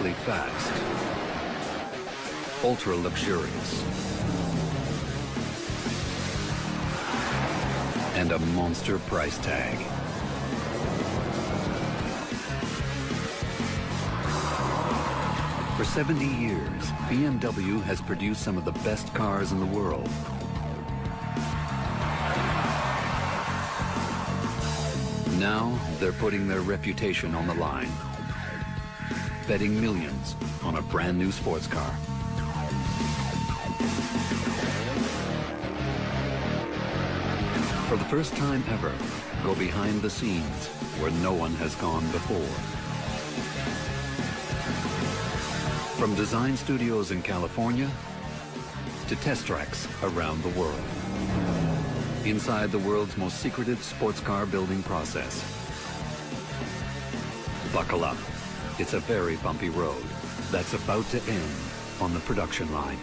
ridiculously fast, ultra luxurious, and a monster price tag. For 70 years, BMW has produced some of the best cars in the world. Now, they're putting their reputation on the line, betting millions on a brand new sports car. For the first time ever, go behind the scenes where no one has gone before. From design studios in California to test tracks around the world. Inside the world's most secretive sports car building process. Buckle up. It's a very bumpy road that's about to end on the production line.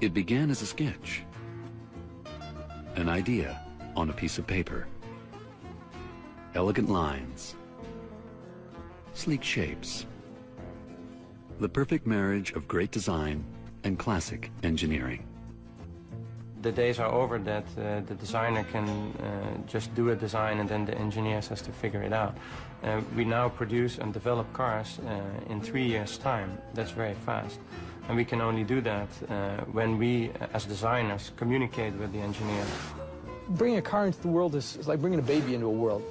It began as a sketch, an idea on a piece of paper. Elegant lines, sleek shapes, the perfect marriage of great design and classic engineering. The days are over that the designer can just do a design and then the engineer has to figure it out. We now produce and develop cars in 3 years' time. That's very fast. And we can only do that when we, as designers, communicate with the engineer. Bringing a car into the world is like bringing a baby into a world.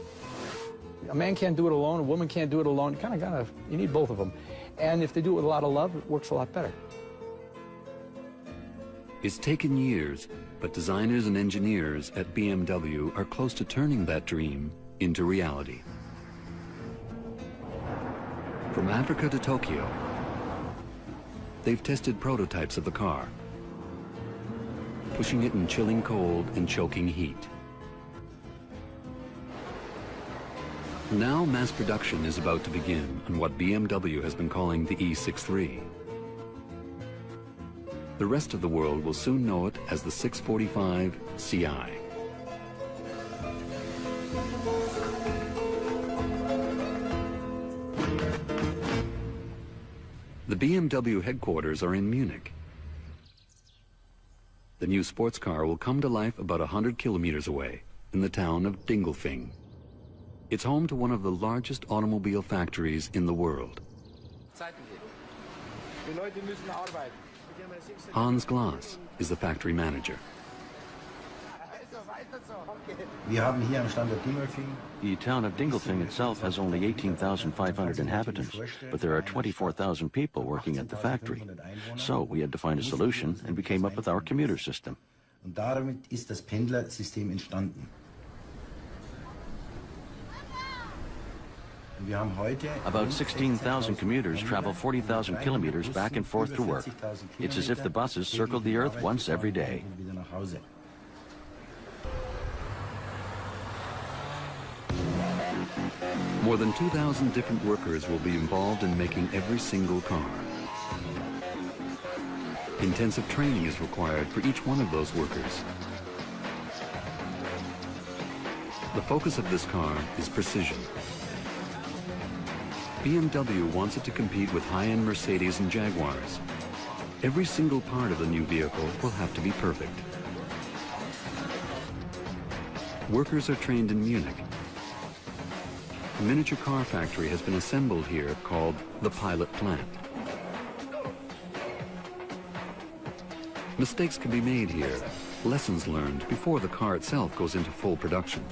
A man can't do it alone, a woman can't do it alone. You kind of gotta, you need both of them. And if they do it with a lot of love, it works a lot better. It's taken years, but designers and engineers at BMW are close to turning that dream into reality. From Africa to Tokyo, they've tested prototypes of the car, pushing it in chilling cold and choking heat. Now mass production is about to begin on what BMW has been calling the E63. The rest of the world will soon know it as the 645Ci. The BMW headquarters are in Munich. The new sports car will come to life about 100 kilometers away in the town of Dingolfing. It's home to one of the largest automobile factories in the world. Hans Glas is the factory manager. The town of Dingolfing itself has only 18,500 inhabitants, but there are 24,000 people working at the factory. So we had to find a solution, and we came up with our commuter system. About 16,000 commuters travel 40,000 kilometers back and forth to work. It's as if the buses circled the earth once every day. More than 2,000 different workers will be involved in making every single car. Intensive training is required for each one of those workers. The focus of this car is precision. BMW wants it to compete with high-end Mercedes and Jaguars. Every single part of the new vehicle will have to be perfect. Workers are trained in Munich. A miniature car factory has been assembled here called the pilot plant. Mistakes can be made here, lessons learned before the car itself goes into full production.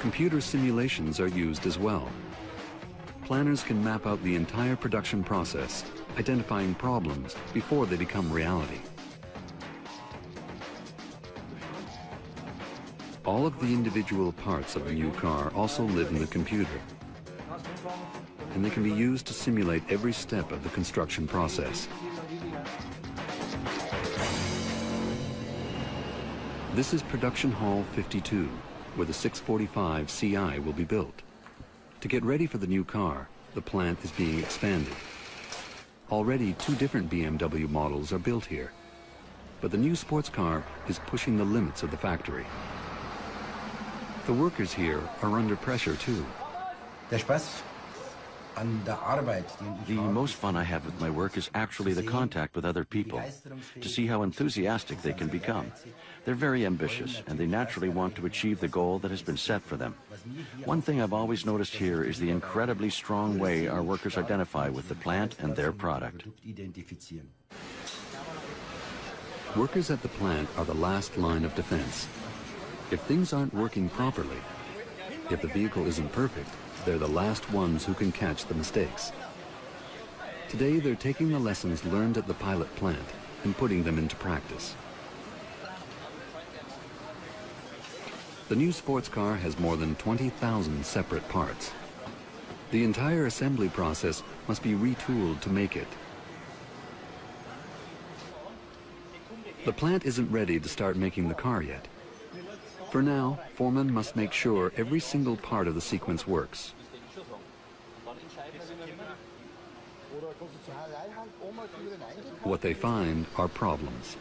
Computer simulations are used as well. Planners can map out the entire production process, identifying problems before they become reality. All of the individual parts of a new car also live in the computer, and they can be used to simulate every step of the construction process. This is Production Hall 52, where the 645Ci will be built. To get ready for the new car, the plant is being expanded. Already, two different BMW models are built here. But the new sports car is pushing the limits of the factory. The workers here are under pressure too. The most fun I have with my work is actually the contact with other people, to see how enthusiastic they can become. They're very ambitious, and they naturally want to achieve the goal that has been set for them. One thing I've always noticed here is the incredibly strong way our workers identify with the plant and their product. Workers at the plant are the last line of defense. If things aren't working properly, if the vehicle isn't perfect, they're the last ones who can catch the mistakes. Today, they're taking the lessons learned at the pilot plant and putting them into practice. The new sports car has more than 20,000 separate parts. The entire assembly process must be retooled to make it. The plant isn't ready to start making the car yet. For now, foreman must make sure every single part of the sequence works. What they find are problems.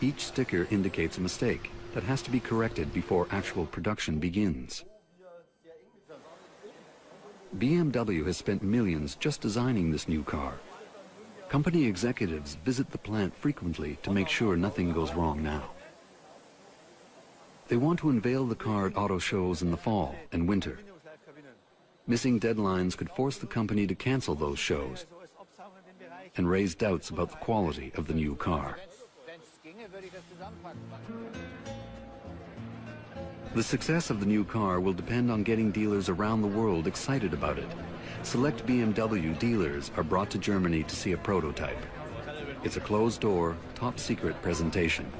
Each sticker indicates a mistake that has to be corrected before actual production begins. BMW has spent millions just designing this new car. Company executives visit the plant frequently to make sure nothing goes wrong now. They want to unveil the car at auto shows in the fall and winter. Missing deadlines could force the company to cancel those shows and raise doubts about the quality of the new car. The success of the new car will depend on getting dealers around the world excited about it. Select BMW dealers are brought to Germany to see a prototype. It's a closed-door, top-secret presentation,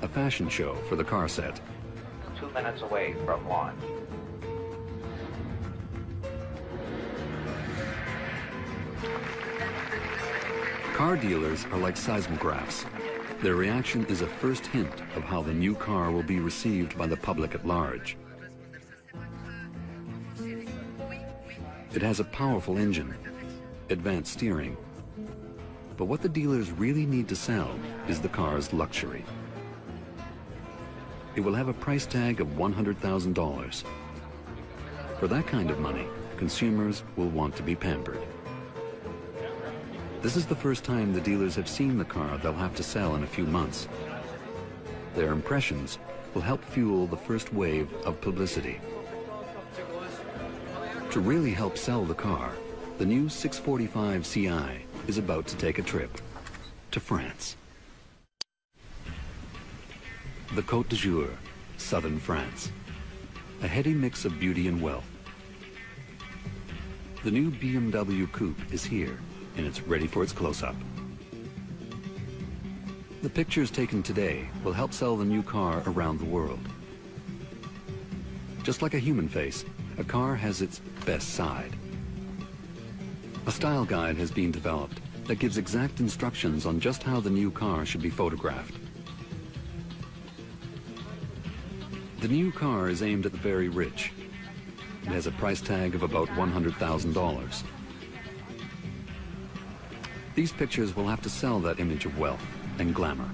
a fashion show for the car set. 2 minutes away from launch. Car dealers are like seismographs. Their reaction is a first hint of how the new car will be received by the public at large. It has a powerful engine, advanced steering. But what the dealers really need to sell is the car's luxury. It will have a price tag of $100,000. For that kind of money, consumers will want to be pampered. This is the first time the dealers have seen the car they'll have to sell in a few months. Their impressions will help fuel the first wave of publicity. To really help sell the car, the new 645Ci is about to take a trip to France. The Côte d'Azur, southern France. A heady mix of beauty and wealth. The new BMW coupe is here, and it's ready for its close-up. The pictures taken today will help sell the new car around the world. Just like a human face, a car has its best side. A style guide has been developed that gives exact instructions on just how the new car should be photographed. The new car is aimed at the very rich. It has a price tag of about $100,000. These pictures will have to sell that image of wealth and glamour.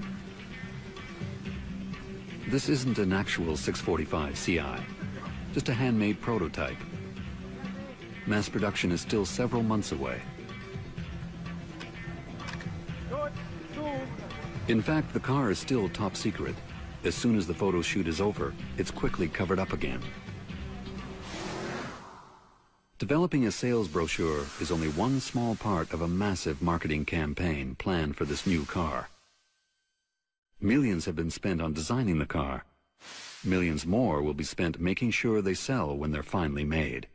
This isn't an actual 645Ci, just a handmade prototype. Mass production is still several months away. In fact, the car is still top secret. As soon as the photo shoot is over, it's quickly covered up again. Developing a sales brochure is only one small part of a massive marketing campaign planned for this new car. Millions have been spent on designing the car. Millions more will be spent making sure they sell when they're finally made.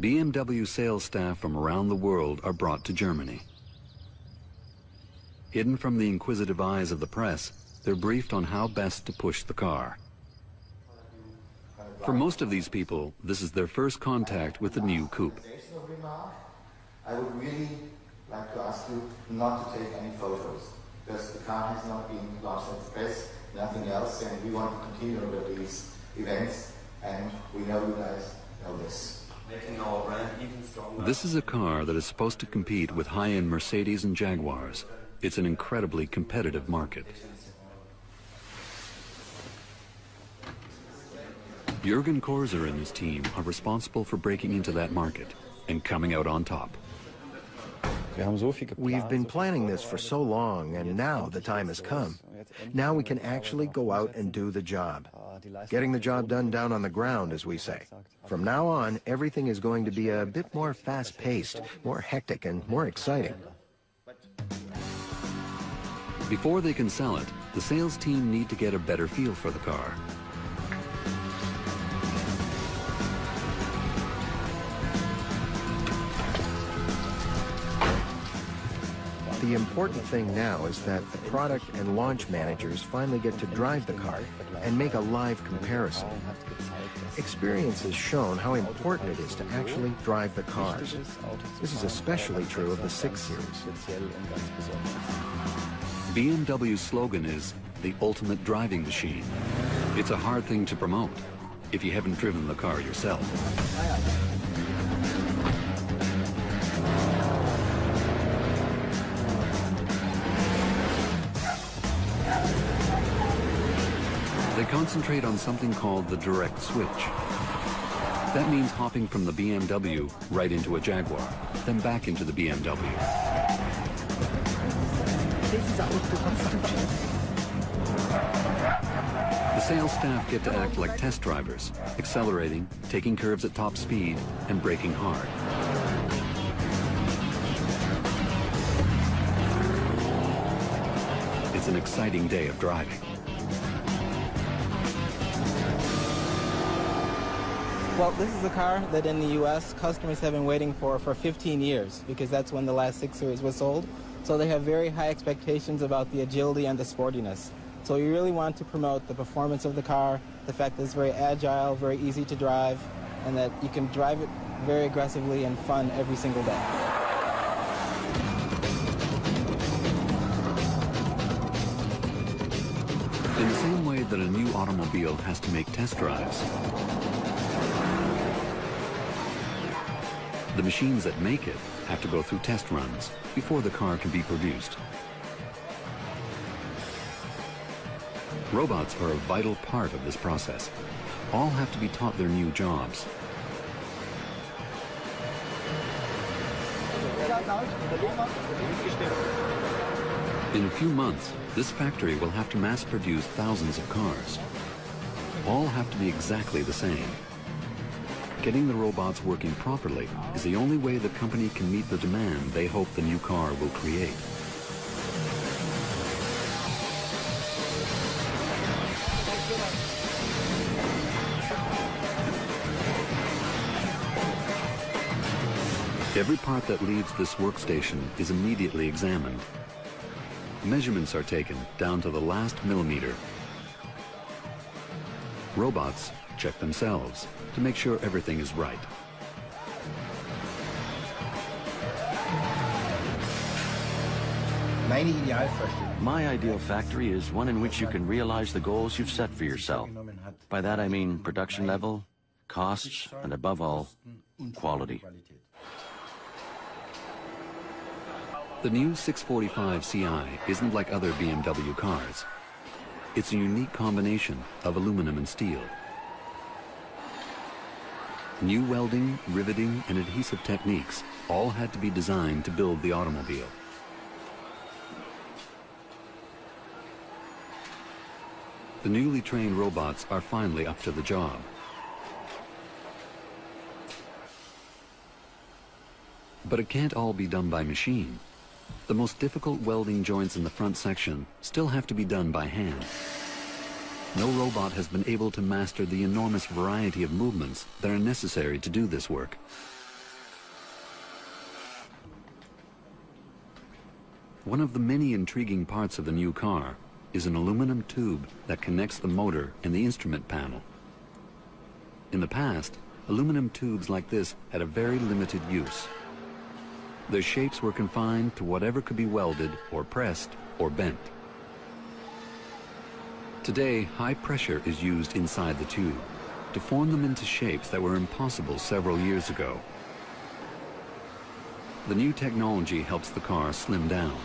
BMW sales staff from around the world are brought to Germany. Hidden from the inquisitive eyes of the press, they're briefed on how best to push the car. For most of these people, this is their first contact with the new coupe. I would really like to ask you not to take any photos. because the car has not been largely expressed, nothing else, and we want to continue with these events, and we know you guys know this. Making our brand even stronger. This is a car that is supposed to compete with high-end Mercedes and Jaguars. It's an incredibly competitive market. Jürgen Korser and his team are responsible for breaking into that market and coming out on top. We've been planning this for so long, and now the time has come. Now we can actually go out and do the job. Getting the job done down on the ground, as we say. From now on, everything is going to be a bit more fast-paced, more hectic, and more exciting. Before they can sell it, the sales team need to get a better feel for the car. The important thing now is that the product and launch managers finally get to drive the car and make a live comparison. Experience has shown how important it is to actually drive the cars. This is especially true of the 6 Series. BMW's slogan is the ultimate driving machine. It's a hard thing to promote if you haven't driven the car yourself. Concentrate on something called the direct switch. That means hopping from the BMW right into a Jaguar, then back into the BMW. The sales staff get to act like test drivers, accelerating, taking curves at top speed, and braking hard. It's an exciting day of driving. Well, this is a car that in the U.S. customers have been waiting for 15 years, because that's when the last 6 Series was sold. So they have very high expectations about the agility and the sportiness. So we really want to promote the performance of the car, the fact that it's very agile, very easy to drive, and that you can drive it very aggressively and fun every single day. In the same way that a new automobile has to make test drives, the machines that make it have to go through test runs before the car can be produced. Robots are a vital part of this process. All have to be taught their new jobs. In a few months, this factory will have to mass produce thousands of cars. All have to be exactly the same. Getting the robots working properly is the only way the company can meet the demand they hope the new car will create. Every part that leaves this workstation is immediately examined. Measurements are taken down to the last millimeter. Robots check themselves to make sure everything is right. My ideal factory is one in which you can realize the goals you've set for yourself. By that I mean production level, costs, and above all, quality. The new 645Ci isn't like other BMW cars. It's a unique combination of aluminum and steel. New welding, riveting, and adhesive techniques all had to be designed to build the automobile. The newly trained robots are finally up to the job. But it can't all be done by machine. The most difficult welding joints in the front section still have to be done by hand. No robot has been able to master the enormous variety of movements that are necessary to do this work. One of the many intriguing parts of the new car is an aluminum tube that connects the motor and the instrument panel. In the past, aluminum tubes like this had a very limited use. The shapes were confined to whatever could be welded or pressed or bent. Today, high pressure is used inside the tube to form them into shapes that were impossible several years ago. The new technology helps the car slim down.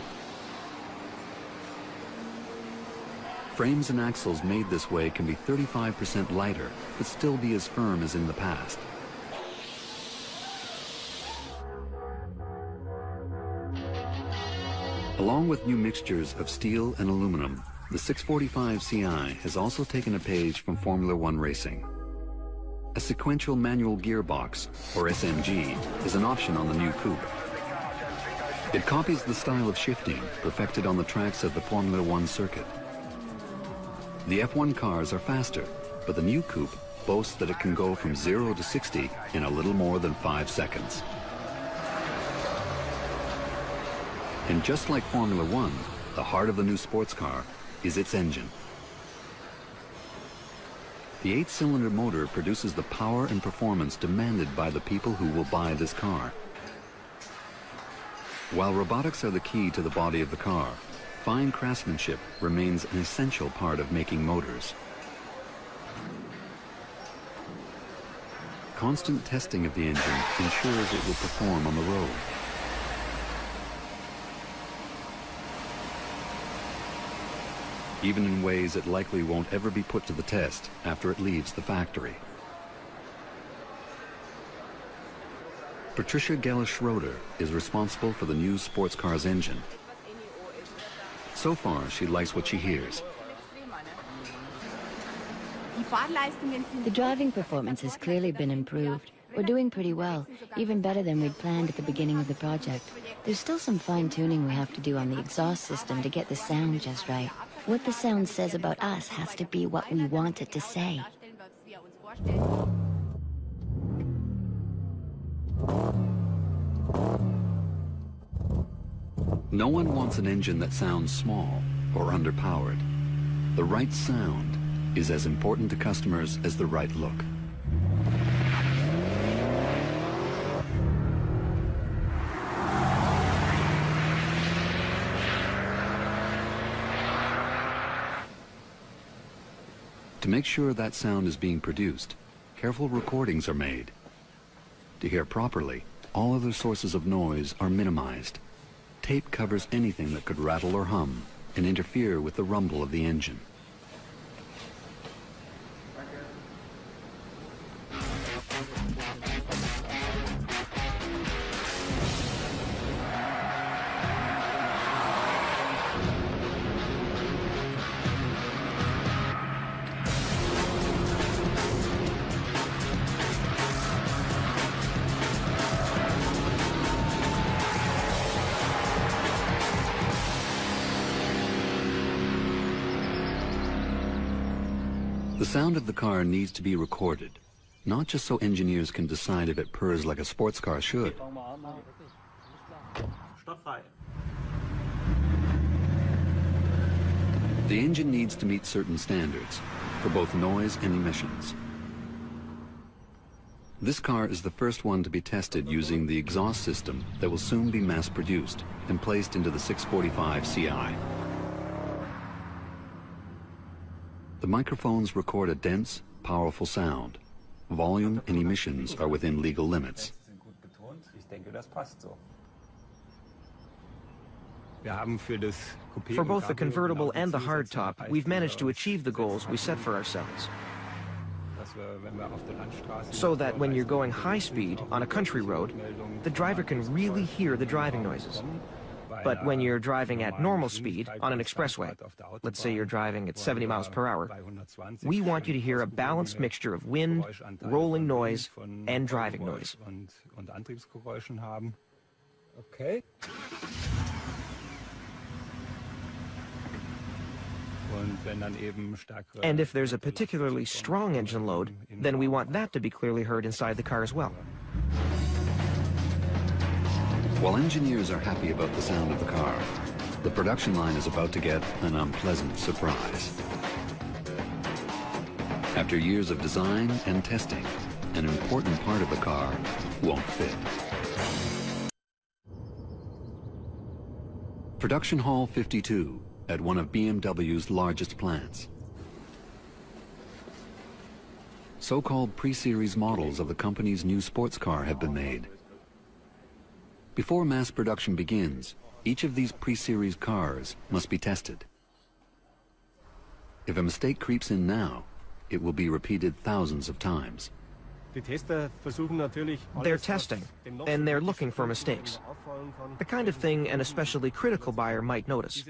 Frames and axles made this way can be 35% lighter, but still be as firm as in the past. Along with new mixtures of steel and aluminum, the 645Ci has also taken a page from Formula One racing. A sequential manual gearbox, or SMG, is an option on the new coupe. It copies the style of shifting perfected on the tracks of the Formula One circuit. The F1 cars are faster, but the new coupe boasts that it can go from 0 to 60 in a little more than 5 seconds. And just like Formula One, the heart of the new sports car is its engine. The 8-cylinder motor produces the power and performance demanded by the people who will buy this car. While robotics are the key to the body of the car, fine craftsmanship remains an essential part of making motors. Constant testing of the engine ensures it will perform on the road. Even in ways it likely won't ever be put to the test after it leaves the factory. Patricia Gellisch-Schroeder is responsible for the new sports car's engine. So far, she likes what she hears. The driving performance has clearly been improved. We're doing pretty well, even better than we'd planned at the beginning of the project. There's still some fine-tuning we have to do on the exhaust system to get the sound just right. What the sound says about us has to be what we want it to say. No one wants an engine that sounds small or underpowered. The right sound is as important to customers as the right look. To make sure that sound is being produced, careful recordings are made. To hear properly, all other sources of noise are minimized. Tape covers anything that could rattle or hum and interfere with the rumble of the engine. The sound of the car needs to be recorded, not just so engineers can decide if it purrs like a sports car should, the engine needs to meet certain standards for both noise and emissions. This car is the first one to be tested using the exhaust system that will soon be mass-produced and placed into the 645Ci. The microphones record a dense, powerful sound. Volume and emissions are within legal limits. For both the convertible and the hardtop, we've managed to achieve the goals we set for ourselves. So that when you're going high speed on a country road, the driver can really hear the driving noises. But when you're driving at normal speed on an expressway, let's say you're driving at 70 miles per hour, we want you to hear a balanced mixture of wind, rolling noise, and driving noise. Okay. And if there's a particularly strong engine load, then we want that to be clearly heard inside the car as well. While engineers are happy about the sound of the car, the production line is about to get an unpleasant surprise. After years of design and testing, an important part of the car won't fit. Production Hall 52 at one of BMW's largest plants. So-called pre-series models of the company's new sports car have been made. Before mass production begins, each of these pre-series cars must be tested. If a mistake creeps in now, it will be repeated thousands of times. They're testing, and they're looking for mistakes. The kind of thing an especially critical buyer might notice.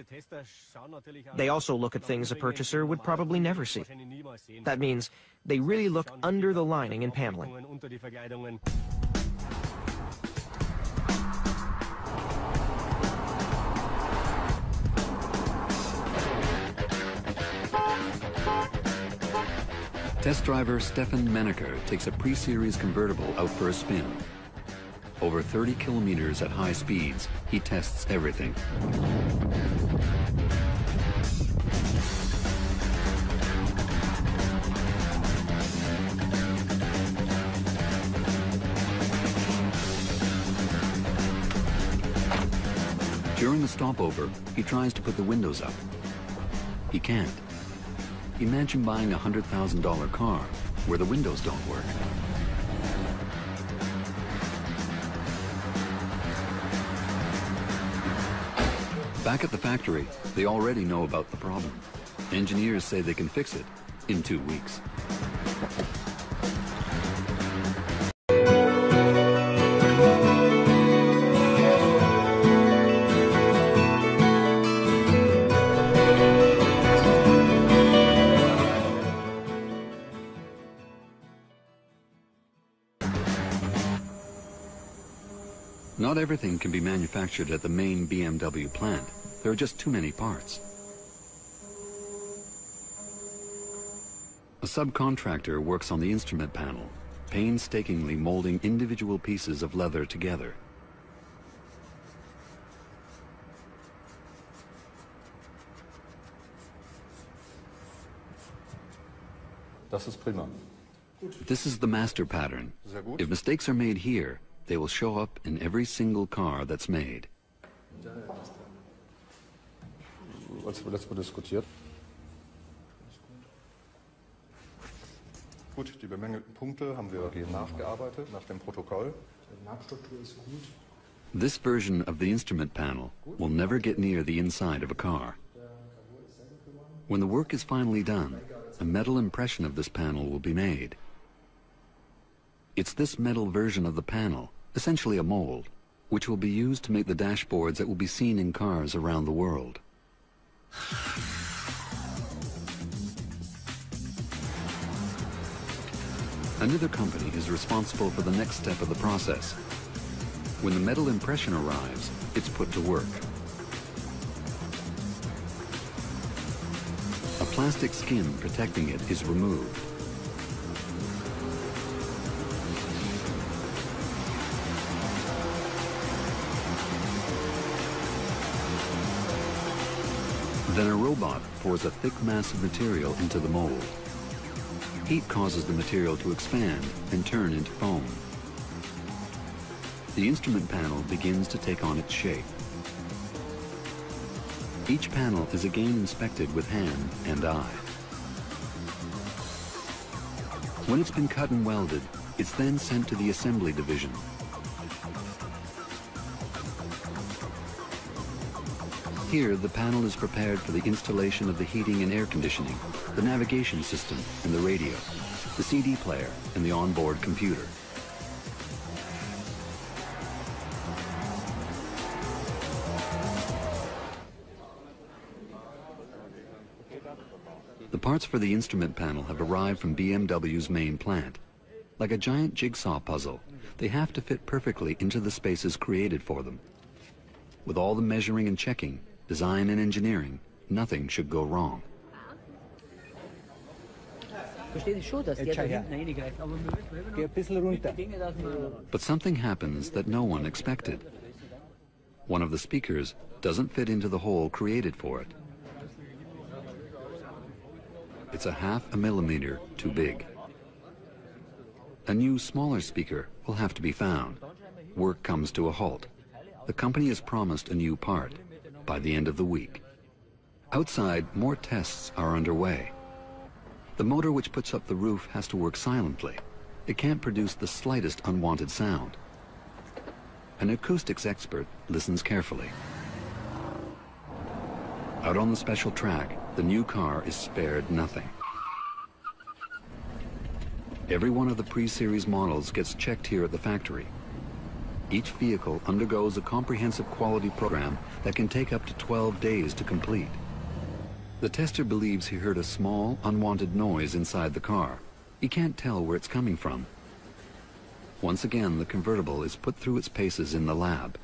They also look at things a purchaser would probably never see. That means they really look under the lining and paneling. Test driver Stefan Mennecker takes a pre-series convertible out for a spin. Over 30 kilometers at high speeds, he tests everything. During the stopover, he tries to put the windows up. He can't. Imagine buying a $100,000 car where the windows don't work. Back at the factory, they already know about the problem. Engineers say they can fix it in 2 weeks. Not everything can be manufactured at the main BMW plant. There are just too many parts. A subcontractor works on the instrument panel, painstakingly molding individual pieces of leather together. Das ist prima. This is the master pattern. If mistakes are made here, they will show up in every single car that's made. This version of the instrument panel will never get near the inside of a car. When the work is finally done, a metal impression of this panel will be made. It's this metal version of the panel, essentially a mold, which will be used to make the dashboards that will be seen in cars around the world. Another company is responsible for the next step of the process. When the metal impression arrives, it's put to work. A plastic skin protecting it is removed. Then a robot pours a thick mass of material into the mold. Heat causes the material to expand and turn into foam. The instrument panel begins to take on its shape. Each panel is again inspected with hand and eye. When it's been cut and welded, it's then sent to the assembly division. Here, the panel is prepared for the installation of the heating and air conditioning, the navigation system and the radio, the CD player and the onboard computer. The parts for the instrument panel have arrived from BMW's main plant. Like a giant jigsaw puzzle, they have to fit perfectly into the spaces created for them. With all the measuring and checking, design and engineering, nothing should go wrong. But something happens that no one expected. One of the speakers doesn't fit into the hole created for it. It's a half a millimeter too big. A new, smaller speaker will have to be found. Work comes to a halt. The company has promised a new part, by the end of the week. Outside, more tests are underway. The motor which puts up the roof has to work silently. It can't produce the slightest unwanted sound. An acoustics expert listens carefully. Out on the special track, the new car is spared nothing. Every one of the pre-series models gets checked here at the factory. Each vehicle undergoes a comprehensive quality program that can take up to 12 days to complete. The tester believes he heard a small, unwanted noise inside the car. He can't tell where it's coming from. Once again, the convertible is put through its paces in the lab.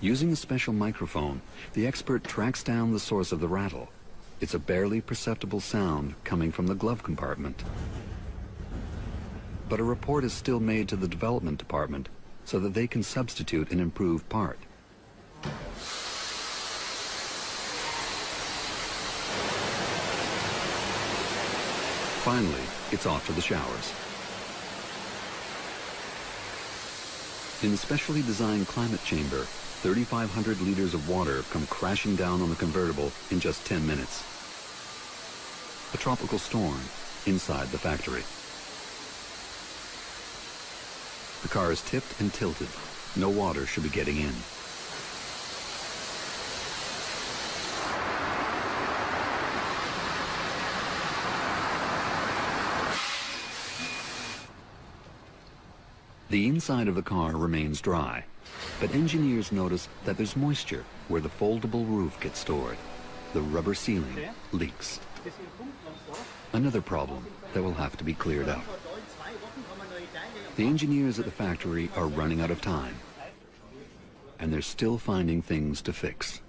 Using a special microphone, the expert tracks down the source of the rattle. It's a barely perceptible sound coming from the glove compartment. But a report is still made to the development department so that they can substitute an improved part. Finally, it's off to the showers. In the specially designed climate chamber, 3,500 liters of water come crashing down on the convertible in just 10 minutes. A tropical storm inside the factory. The car is tipped and tilted. No water should be getting in. The inside of the car remains dry, but engineers notice that there's moisture where the foldable roof gets stored. The rubber ceiling leaks. Another problem that will have to be cleared up. The engineers at the factory are running out of time, and they're still finding things to fix.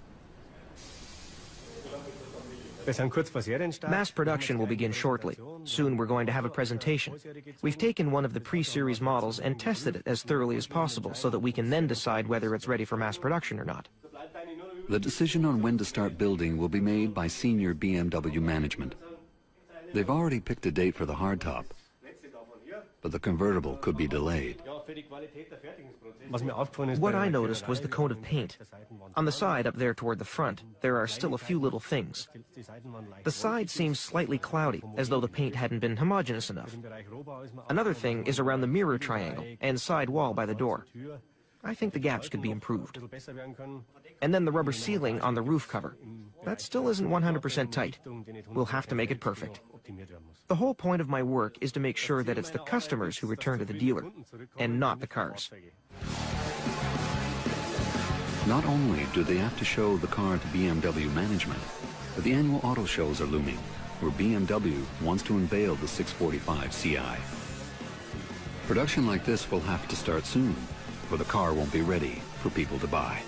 Mass production will begin shortly. Soon we're going to have a presentation. We've taken one of the pre-series models and tested it as thoroughly as possible so that we can then decide whether it's ready for mass production or not. The decision on when to start building will be made by senior BMW management. They've already picked a date for the hardtop, but the convertible could be delayed. What I noticed was the coat of paint. On the side up there toward the front, there are still a few little things. The side seems slightly cloudy, as though the paint hadn't been homogeneous enough. Another thing is around the mirror triangle and side wall by the door. I think the gaps could be improved. And then the rubber ceiling on the roof cover. That still isn't 100% tight. We'll have to make it perfect. The whole point of my work is to make sure that it's the customers who return to the dealer, and not the cars. Not only do they have to show the car to BMW management, but the annual auto shows are looming, where BMW wants to unveil the 645Ci. Production like this will have to start soon, or the car won't be ready for people to buy.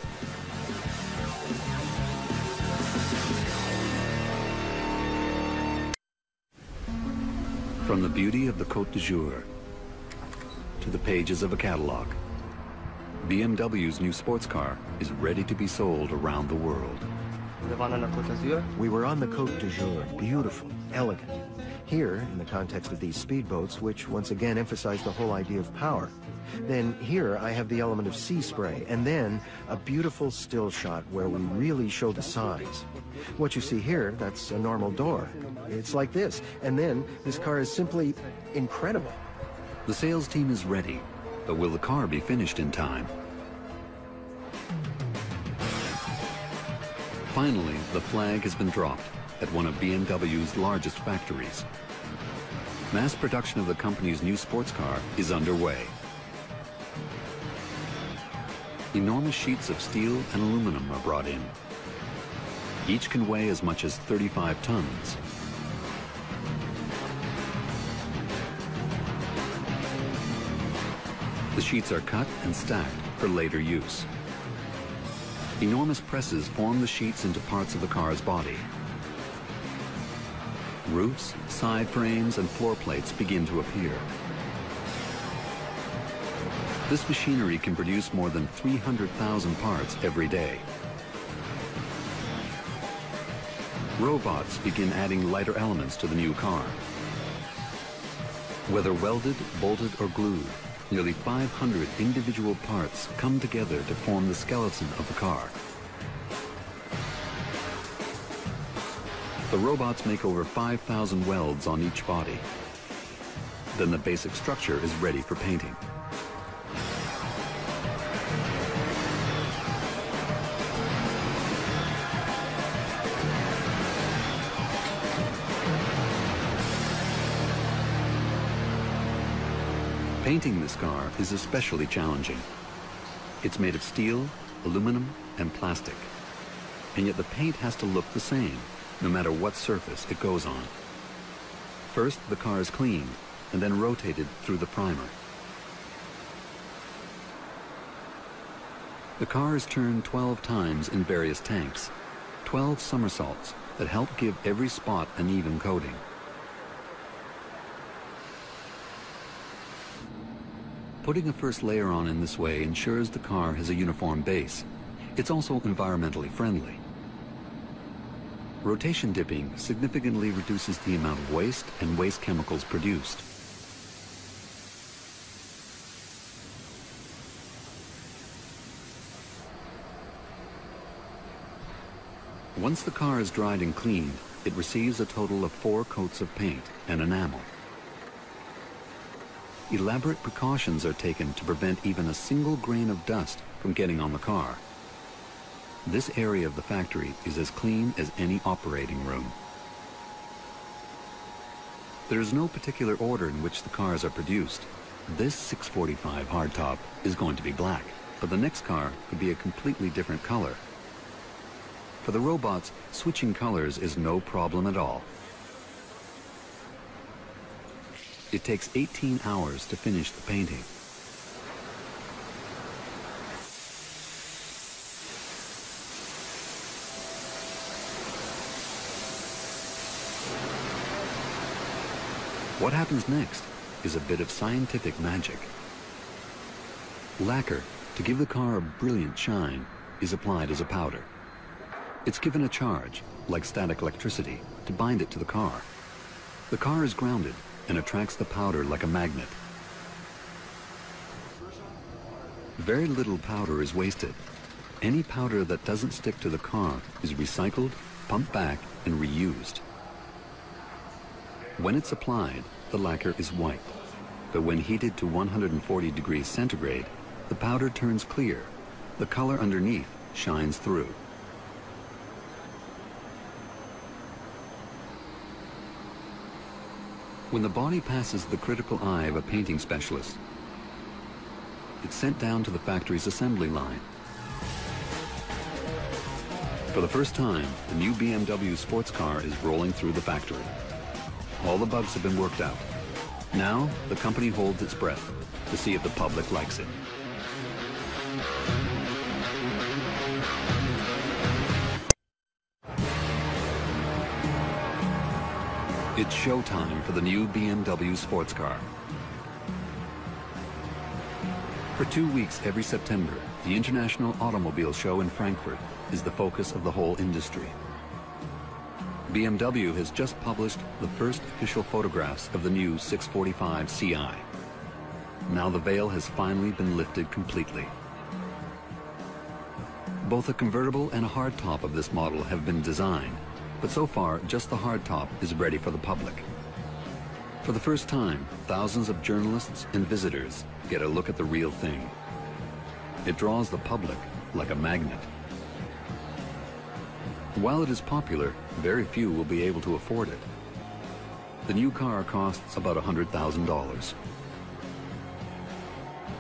From the beauty of the Côte d'Azur to the pages of a catalog, BMW's new sports car is ready to be sold around the world. We were on the Côte d'Azur, beautiful, elegant. Here, in the context of these speedboats, which once again emphasize the whole idea of power. Then here I have the element of sea spray, and then a beautiful still shot where we really show the size. What you see here, that's a normal door. It's like this, and then this car is simply incredible. The sales team is ready, but will the car be finished in time? Finally, the flag has been dropped at one of BMW's largest factories. Mass production of the company's new sports car is underway. Enormous sheets of steel and aluminum are brought in. Each can weigh as much as 35 tons. The sheets are cut and stacked for later use. Enormous presses form the sheets into parts of the car's body. Roofs, side frames, and floor plates begin to appear. This machinery can produce more than 300,000 parts every day. Robots begin adding lighter elements to the new car. Whether welded, bolted, or glued, nearly 500 individual parts come together to form the skeleton of a car. The robots make over 5,000 welds on each body. Then the basic structure is ready for painting. Painting this car is especially challenging. It's made of steel, aluminum, and plastic. And yet the paint has to look the same, no matter what surface it goes on. First, the car is cleaned and then rotated through the primer. The car is turned 12 times in various tanks, 12 somersaults that help give every spot an even coating. Putting a first layer on in this way ensures the car has a uniform base. It's also environmentally friendly. Rotation dipping significantly reduces the amount of waste and waste chemicals produced. Once the car is dried and cleaned, it receives a total of 4 coats of paint and enamel. Elaborate precautions are taken to prevent even a single grain of dust from getting on the car. This area of the factory is as clean as any operating room. There is no particular order in which the cars are produced. This 645 hardtop is going to be black, but the next car could be a completely different color. For the robots, switching colors is no problem at all. It takes 18 hours to finish the painting. What happens next is a bit of scientific magic. Lacquer, to give the car a brilliant shine, is applied as a powder. It's given a charge, like static electricity, to bind it to the car. The car is grounded and attracts the powder like a magnet. Very little powder is wasted. Any powder that doesn't stick to the car is recycled, pumped back, and reused. When it's applied, the lacquer is white, but when heated to 140 degrees centigrade, the powder turns clear. The color underneath shines through. When the body passes the critical eye of a painting specialist, it's sent down to the factory's assembly line. For the first time, the new BMW sports car is rolling through the factory. All the bugs have been worked out. Now, the company holds its breath to see if the public likes it. It's showtime for the new BMW sports car. For 2 weeks every September, the International Automobile Show in Frankfurt is the focus of the whole industry. BMW has just published the first official photographs of the new 645Ci. Now the veil has finally been lifted completely. Both a convertible and a hardtop of this model have been designed. But so far, just the hardtop is ready for the public. For the first time, thousands of journalists and visitors get a look at the real thing. It draws the public like a magnet. While it is popular, very few will be able to afford it. The new car costs about $100,000.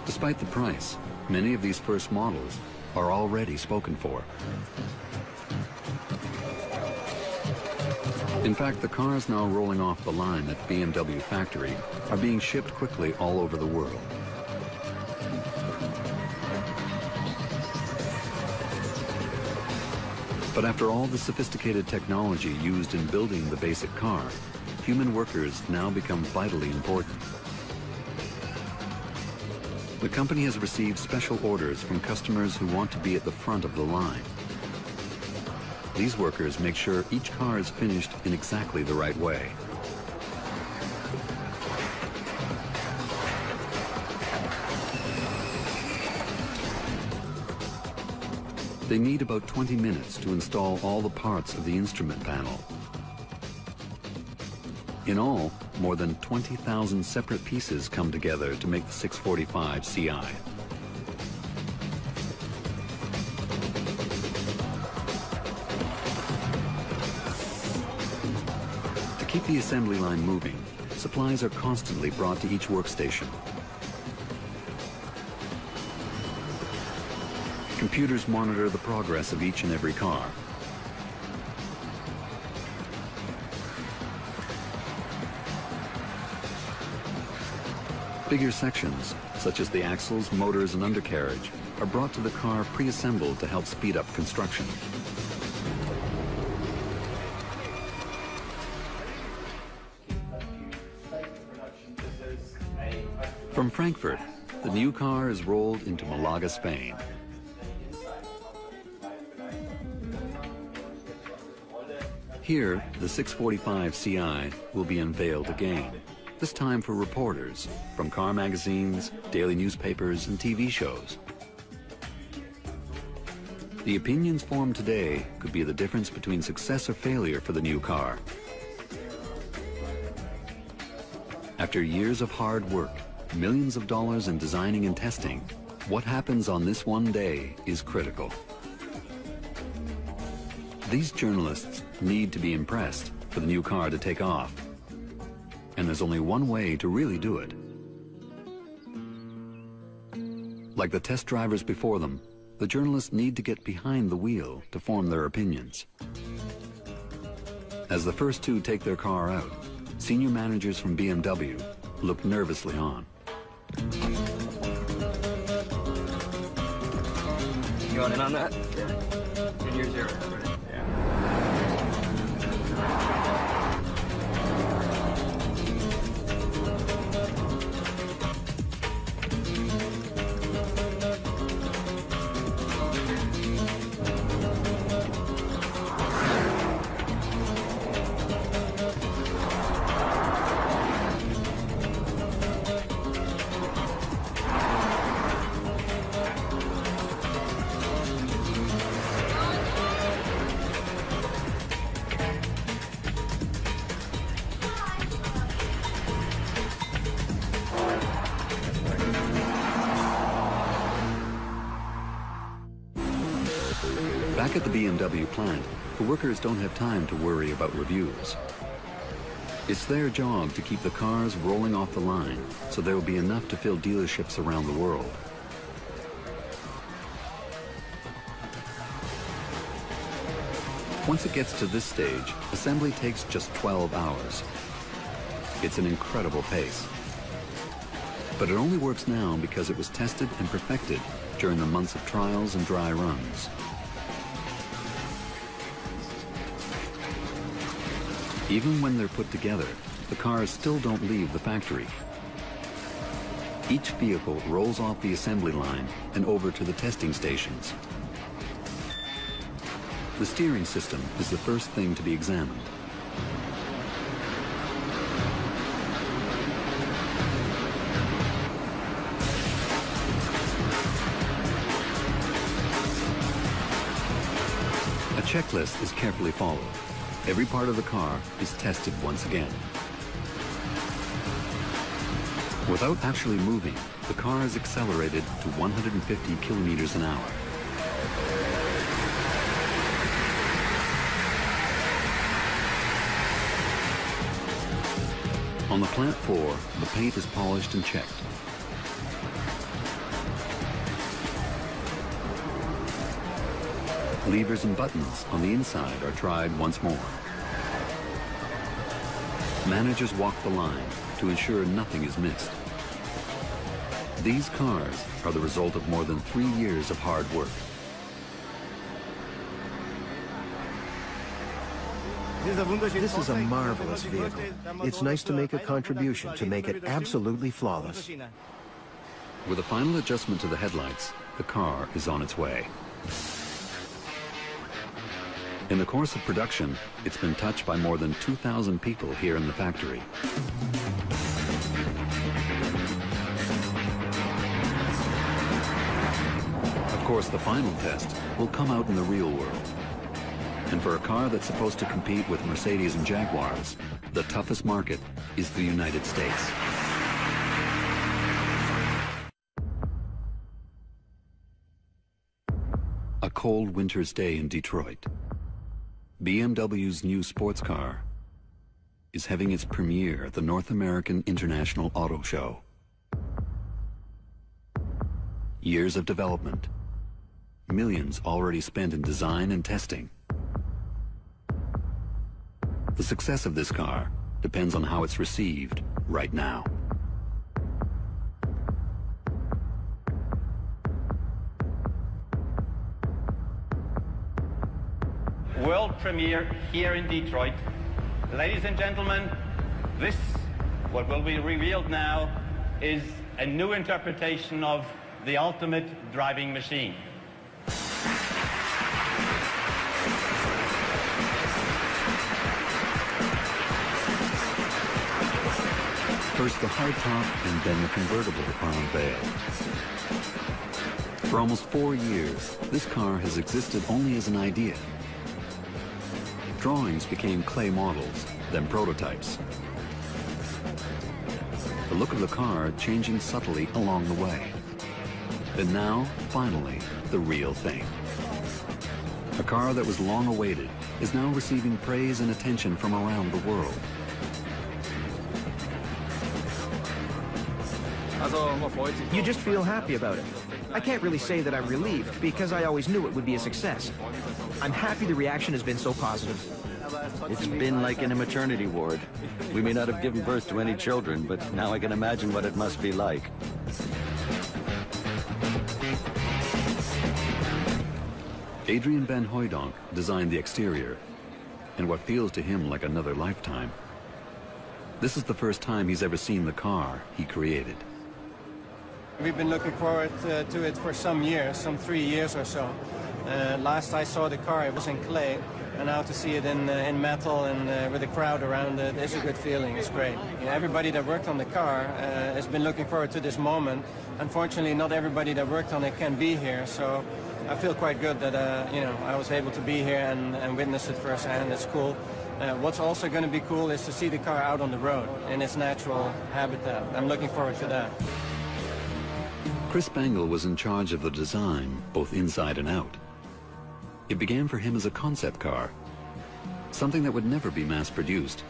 Despite the price, many of these first models are already spoken for. In fact, the cars now rolling off the line at the BMW factory are being shipped quickly all over the world. But after all the sophisticated technology used in building the basic car, human workers now become vitally important. The company has received special orders from customers who want to be at the front of the line. These workers make sure each car is finished in exactly the right way. They need about 20 minutes to install all the parts of the instrument panel. In all, more than 20,000 separate pieces come together to make the 645Ci. To keep the assembly line moving, supplies are constantly brought to each workstation. Computers monitor the progress of each and every car. Bigger sections, such as the axles, motors, and undercarriage, are brought to the car pre-assembled to help speed up construction. From Frankfurt, the new car is rolled into Malaga, Spain. Here, the 645Ci will be unveiled again. This time for reporters from car magazines, daily newspapers, and TV shows. The opinions formed today could be the difference between success or failure for the new car. After years of hard work, millions of dollars in designing and testing, what happens on this one day is critical. These journalists need to be impressed for the new car to take off. And there's only one way to really do it. Like the test drivers before them, the journalists need to get behind the wheel to form their opinions. As the first two take their car out, senior managers from BMW look nervously on. You going in on that? Yeah. And you're zero. Right? Yeah. Back at the BMW plant, the workers don't have time to worry about reviews. It's their job to keep the cars rolling off the line, so there will be enough to fill dealerships around the world. Once it gets to this stage, assembly takes just 12 hours. It's an incredible pace. But it only works now because it was tested and perfected during the months of trials and dry runs. Even when they're put together, the cars still don't leave the factory. Each vehicle rolls off the assembly line and over to the testing stations. The steering system is the first thing to be examined. A checklist is carefully followed. Every part of the car is tested once again. Without actually moving, the car is accelerated to 150 kilometers an hour. On the plant floor, the paint is polished and checked. Levers and buttons on the inside are tried once more. Managers walk the line to ensure nothing is missed. These cars are the result of more than 3 years of hard work. This is a marvelous vehicle. It's nice to make a contribution to make it absolutely flawless. With a final adjustment to the headlights, the car is on its way. In the course of production, it's been touched by more than 2,000 people here in the factory. Of course, the final test will come out in the real world. And for a car that's supposed to compete with Mercedes and Jaguars, the toughest market is the United States. A cold winter's day in Detroit. BMW's new sports car is having its premiere at the North American International Auto Show. Years of development, millions already spent in design and testing. The success of this car depends on how it's received right now. World premiere here in Detroit. Ladies and gentlemen, this, what will be revealed now, is a new interpretation of the ultimate driving machine. First the hardtop and then the convertible are unveiled. For almost 4 years, this car has existed only as an idea. Drawings became clay models, then prototypes. The look of the car changing subtly along the way. And now, finally, the real thing. A car that was long awaited is now receiving praise and attention from around the world. You just feel happy about it. I can't really say that I'm relieved, because I always knew it would be a success. I'm happy the reaction has been so positive. It's been like in a maternity ward. We may not have given birth to any children, but now I can imagine what it must be like. Adrian van Hooydonk designed the exterior, and what feels to him like another lifetime. This is the first time he's ever seen the car he created. We've been looking forward to it for some years, some 3 years or so. Last I saw the car, it was in clay, and now to see it in metal and with a crowd around it is a good feeling. It's great. You know, everybody that worked on the car has been looking forward to this moment. Unfortunately, not everybody that worked on it can be here, so I feel quite good that you know, I was able to be here and witness it firsthand. It's cool. What's also going to be cool is to see the car out on the road in its natural habitat. I'm looking forward to that. Chris Bangle was in charge of the design, both inside and out. It began for him as a concept car, something that would never be mass-produced.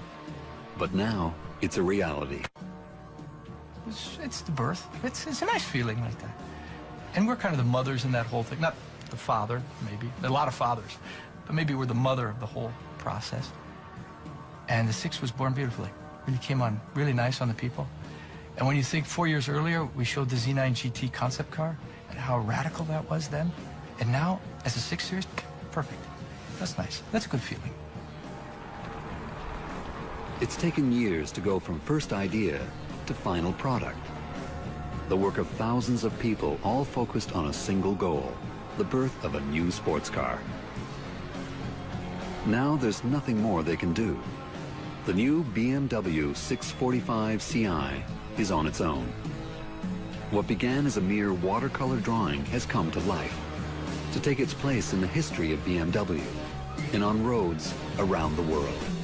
But now, it's a reality. It's the birth. It's a nice feeling like that. And we're kind of the mothers in that whole thing. Not the father, maybe. There are a lot of fathers. But maybe we're the mother of the whole process. And the 6 was born beautifully. Really came on really nice on the people. And when you think 4 years earlier, we showed the Z9 GT concept car and how radical that was then. And now, as a 6 Series, perfect. That's nice. That's a good feeling. It's taken years to go from first idea to final product. The work of thousands of people, all focused on a single goal, the birth of a new sports car. Now there's nothing more they can do. The new BMW 645Ci is on its own. What began as a mere watercolor drawing has come to life, to take its place in the history of BMW and on roads around the world.